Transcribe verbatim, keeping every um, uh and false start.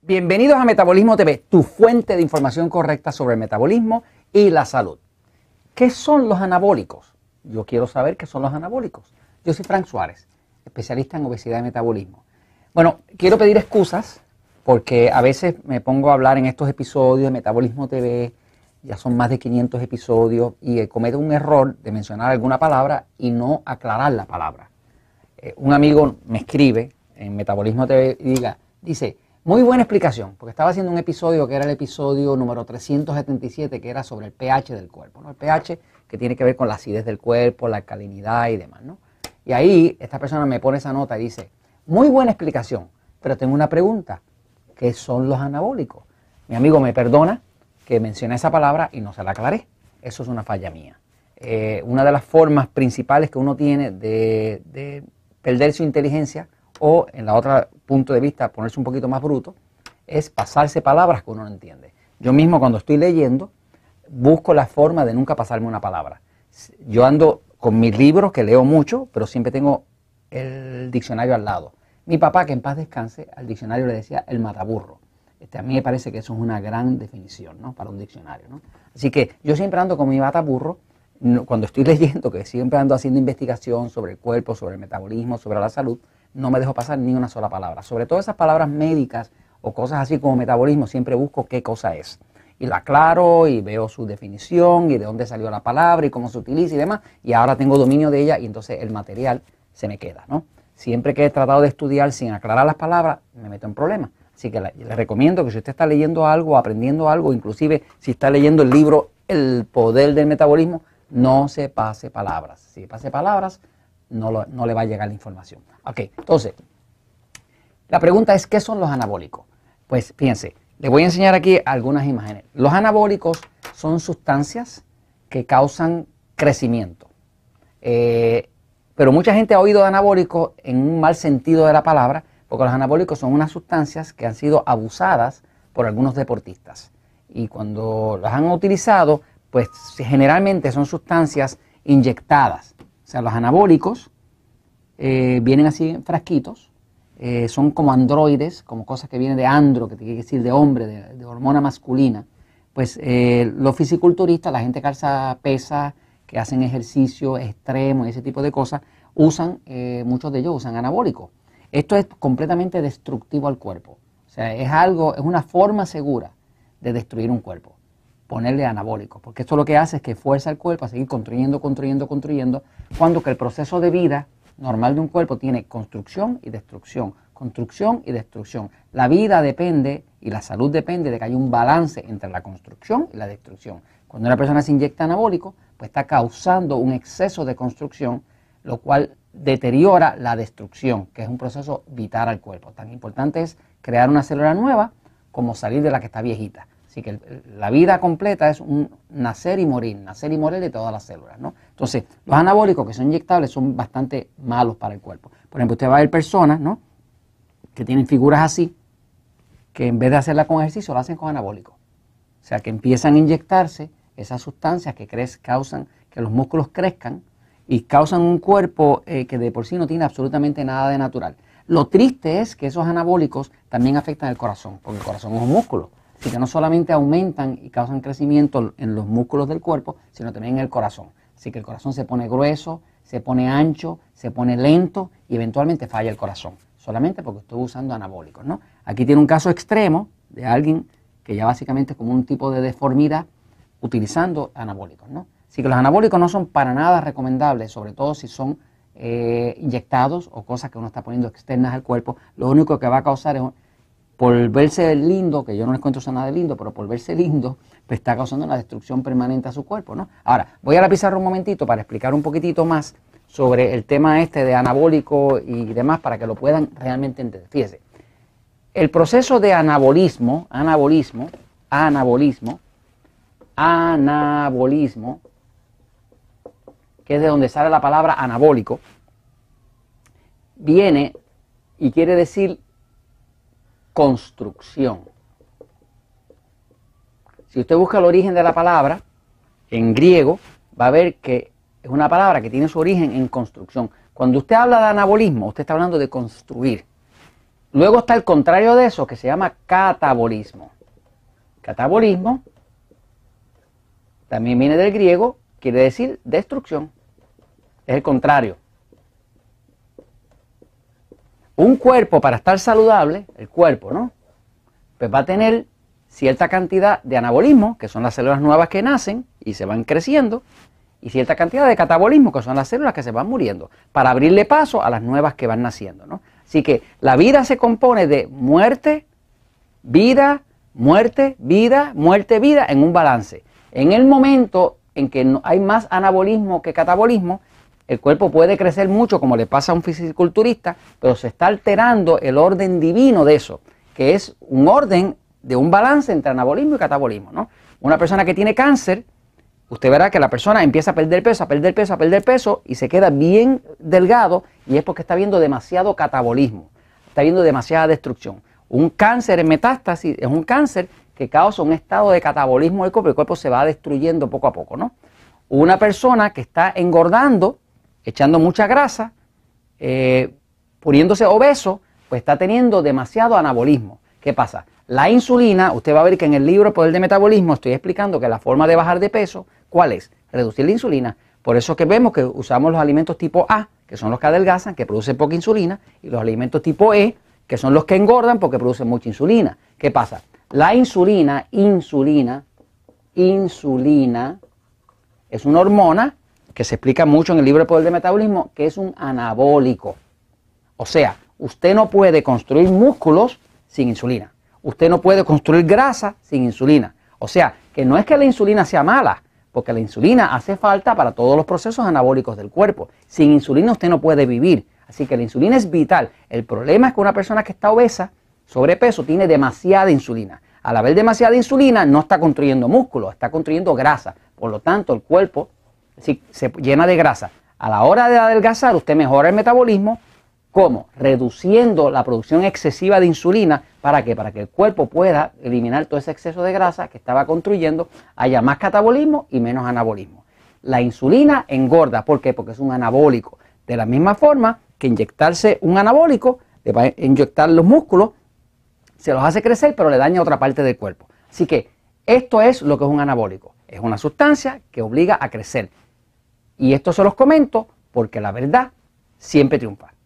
Bienvenidos a Metabolismo T V, tu fuente de información correcta sobre el metabolismo y la salud. ¿Qué son los anabólicos? Yo quiero saber qué son los anabólicos. Yo soy Frank Suárez, especialista en obesidad y metabolismo. Bueno, quiero pedir excusas porque a veces me pongo a hablar en estos episodios de Metabolismo T V, ya son más de quinientos episodios, y cometo un error de mencionar alguna palabra y no aclarar la palabra. Eh, un amigo me escribe en Metabolismo T V y diga, dice, muy buena explicación, porque estaba haciendo un episodio que era el episodio número trescientos setenta y siete, que era sobre el pH del cuerpo, ¿no? El pH que tiene que ver con la acidez del cuerpo, la alcalinidad y demás, ¿no? Y ahí esta persona me pone esa nota y dice, muy buena explicación, pero tengo una pregunta, ¿qué son los anabólicos? Mi amigo me perdona que mencioné esa palabra y no se la aclaré, eso es una falla mía. Eh, una de las formas principales que uno tiene de, de perder su inteligencia, o en la otra punto de vista ponerse un poquito más bruto, es pasarse palabras que uno no entiende. Yo mismo cuando estoy leyendo busco la forma de nunca pasarme una palabra. Yo ando con mis libros que leo mucho, pero siempre tengo el diccionario al lado. Mi papá, que en paz descanse, al diccionario le decía el mataburro. Este, a mí me parece que eso es una gran definición, ¿no?, para un diccionario, ¿no? Así que yo siempre ando con mi mataburro cuando estoy leyendo, que siempre ando haciendo investigación sobre el cuerpo, sobre el metabolismo, sobre la salud. No me dejo pasar ni una sola palabra. Sobre todo esas palabras médicas o cosas así como metabolismo, siempre busco qué cosa es. Y la aclaro y veo su definición y de dónde salió la palabra y cómo se utiliza y demás. Y ahora tengo dominio de ella y entonces el material se me queda, ¿no? Siempre que he tratado de estudiar sin aclarar las palabras, me meto en problemas. Así que les recomiendo que si usted está leyendo algo, aprendiendo algo, inclusive si está leyendo el libro El Poder del Metabolismo, no se pase palabras. Si pase palabras, No, lo, no le va a llegar la información. Ok, entonces, la pregunta es, ¿qué son los anabólicos? Pues fíjense, les voy a enseñar aquí algunas imágenes. Los anabólicos son sustancias que causan crecimiento. Eh, pero mucha gente ha oído de anabólicos en un mal sentido de la palabra, porque los anabólicos son unas sustancias que han sido abusadas por algunos deportistas. Y cuando las han utilizado, pues generalmente son sustancias inyectadas. O sea, los anabólicos eh, vienen así en frasquitos, eh, son como androides, como cosas que vienen de andro, que quiere decir de hombre, de, de hormona masculina. Pues eh, los fisiculturistas, la gente que alza pesas, que hacen ejercicio extremo y ese tipo de cosas, usan, eh, muchos de ellos usan anabólicos. Esto es completamente destructivo al cuerpo. O sea, es algo, es una forma segura de destruir un cuerpo, ponerle anabólicos, porque esto lo que hace es que fuerza al cuerpo a seguir construyendo, construyendo, construyendo, cuando que el proceso de vida normal de un cuerpo tiene construcción y destrucción, construcción y destrucción. La vida depende y la salud depende de que haya un balance entre la construcción y la destrucción. Cuando una persona se inyecta anabólico, pues está causando un exceso de construcción, lo cual deteriora la destrucción, que es un proceso vital al cuerpo. Tan importante es crear una célula nueva como salir de la que está viejita. Así que la vida completa es un nacer y morir, nacer y morir de todas las células, ¿no? Entonces, los anabólicos que son inyectables son bastante malos para el cuerpo. Por ejemplo, usted va a ver personas, ¿no?, que tienen figuras así, que en vez de hacerla con ejercicio, la hacen con anabólicos. O sea, que empiezan a inyectarse esas sustancias que crez, causan que los músculos crezcan y causan un cuerpo eh, que de por sí no tiene absolutamente nada de natural. Lo triste es que esos anabólicos también afectan el corazón, porque el corazón es un músculo. Así que no solamente aumentan y causan crecimiento en los músculos del cuerpo, sino también en el corazón. Así que el corazón se pone grueso, se pone ancho, se pone lento y eventualmente falla el corazón. Solamente porque estoy usando anabólicos, ¿no? Aquí tiene un caso extremo de alguien que ya básicamente es como un tipo de deformidad utilizando anabólicos, ¿no? Así que los anabólicos no son para nada recomendables, sobre todo si son eh, inyectados o cosas que uno está poniendo externas al cuerpo. Lo único que va a causar es por verse lindo, que yo no les cuento nada de lindo, pero por verse lindo, pues está causando una destrucción permanente a su cuerpo, ¿no? Ahora, voy a la pizarra un momentito para explicar un poquitito más sobre el tema este de anabólico y demás, para que lo puedan realmente entender. Fíjense, el proceso de anabolismo, anabolismo, anabolismo, anabolismo, que es de donde sale la palabra anabólico, viene y quiere decir construcción. Si usted busca el origen de la palabra en griego, va a ver que es una palabra que tiene su origen en construcción. Cuando usted habla de anabolismo, usted está hablando de construir. Luego está el contrario de eso, que se llama catabolismo. Catabolismo también viene del griego, quiere decir destrucción. Es el contrario. Un cuerpo, para estar saludable, el cuerpo, ¿no? Pues va a tener cierta cantidad de anabolismo, que son las células nuevas que nacen y se van creciendo, y cierta cantidad de catabolismo, que son las células que se van muriendo, para abrirle paso a las nuevas que van naciendo, ¿no? Así que la vida se compone de muerte, vida, muerte, vida, muerte, vida, en un balance. En el momento en que hay más anabolismo que catabolismo, el cuerpo puede crecer mucho, como le pasa a un fisiculturista, pero se está alterando el orden divino de eso, que es un orden de un balance entre anabolismo y catabolismo, ¿no? Una persona que tiene cáncer, usted verá que la persona empieza a perder peso, a perder peso, a perder peso y se queda bien delgado, y es porque está viendo demasiado catabolismo, está viendo demasiada destrucción. Un cáncer en metástasis es un cáncer que causa un estado de catabolismo del cuerpo, el cuerpo se va destruyendo poco a poco, ¿no? Una persona que está engordando, echando mucha grasa, eh, poniéndose obeso, pues está teniendo demasiado anabolismo. ¿Qué pasa? La insulina, usted va a ver que en el libro El Poder del Metabolismo estoy explicando que la forma de bajar de peso, ¿cuál es? Reducir la insulina. Por eso que vemos que usamos los alimentos tipo A, que son los que adelgazan, que producen poca insulina, y los alimentos tipo E, que son los que engordan porque producen mucha insulina. ¿Qué pasa? La insulina, insulina, insulina es una hormona que se explica mucho en el libro El Poder del Metabolismo, que es un anabólico. O sea, usted no puede construir músculos sin insulina. Usted no puede construir grasa sin insulina. O sea, que no es que la insulina sea mala, porque la insulina hace falta para todos los procesos anabólicos del cuerpo. Sin insulina usted no puede vivir. Así que la insulina es vital. El problema es que una persona que está obesa, sobrepeso, tiene demasiada insulina. Al haber demasiada insulina no está construyendo músculo, está construyendo grasa. Por lo tanto, el cuerpo se llena de grasa. A la hora de adelgazar, usted mejora el metabolismo. ¿Cómo? Reduciendo la producción excesiva de insulina. ¿Para qué? Para que el cuerpo pueda eliminar todo ese exceso de grasa que estaba construyendo, haya más catabolismo y menos anabolismo. La insulina engorda. ¿Por qué? Porque es un anabólico. De la misma forma que inyectarse un anabólico, le va a inyectar los músculos, se los hace crecer, pero le daña otra parte del cuerpo. Así que esto es lo que es un anabólico. Es una sustancia que obliga a crecer. Y esto se los comento porque la verdad siempre triunfa.